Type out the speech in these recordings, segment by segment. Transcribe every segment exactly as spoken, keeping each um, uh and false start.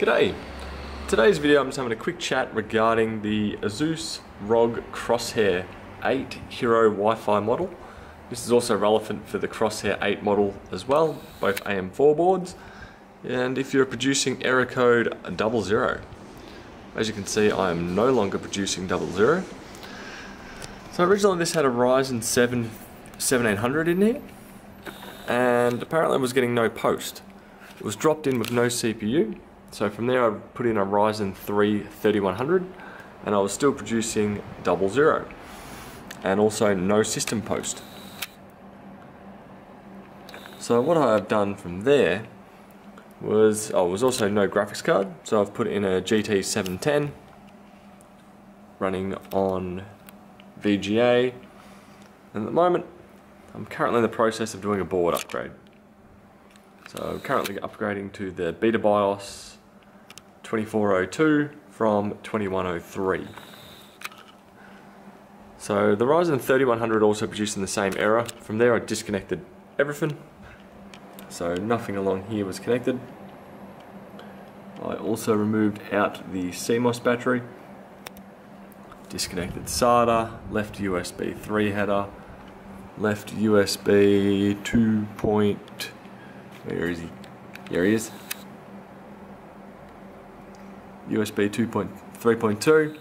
G'day! Today's video I'm just having a quick chat regarding the ASUS ROG Crosshair eight Hero Wi-Fi model. This is also relevant for the Crosshair eight model as well, both A M four boards, and if you're producing error code double zero. As you can see, I am no longer producing double zero. So originally this had a Ryzen seven seventy-eight hundred in here, and apparently it was getting no post. It was dropped in with no C P U, so from there I put in a Ryzen three thirty-one hundred, and I was still producing double zero, and also no system post. So what I've done from there was, oh, was also no graphics card, so I've put in a G T seven ten running on V G A, and at the moment I'm currently in the process of doing a board upgrade. So I'm currently upgrading to the Beta BIOS twenty-four oh two from twenty-one oh three. So the Ryzen thirty-one hundred also producing the same error. From there I disconnected everything, so nothing along here was connected. I also removed out the C MOS battery, disconnected SATA, left U S B three header, left U S B two point, where is he? Here he is. U S B two point three point two,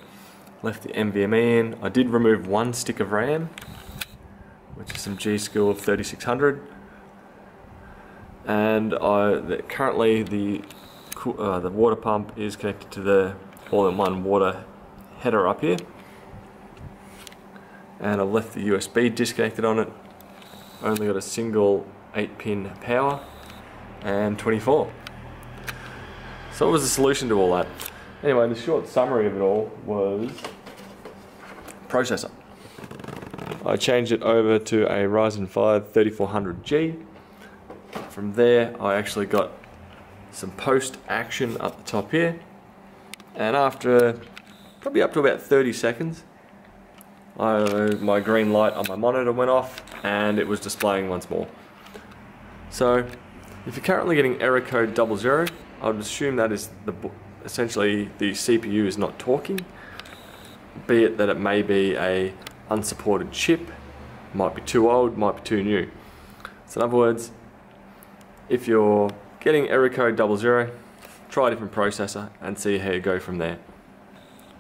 left the N V M E in. I did remove one stick of RAM, which is some G Skill of thirty-six hundred, and I the, currently the uh, the water pump is connected to the all-in-one water header up here. And I've left the U S B disconnected on it. Only got a single eight pin power and twenty-four. So what was the solution to all that? Anyway, the short summary of it all was processor. I changed it over to a Ryzen five thirty-four hundred G. From there I actually got some post action up the top here, and after probably up to about thirty seconds, I, my green light on my monitor went off and it was displaying once more. So if you're currently getting error code double zero, I would assume that is the essentially the C P U is not talking, be it that it may be a unsupported chip, might be too old, might be too new. So in other words, if you're getting error code double zero, try a different processor and see how you go from there.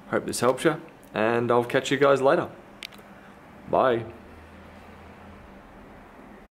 Hope this helps you, and I'll catch you guys later. Bye.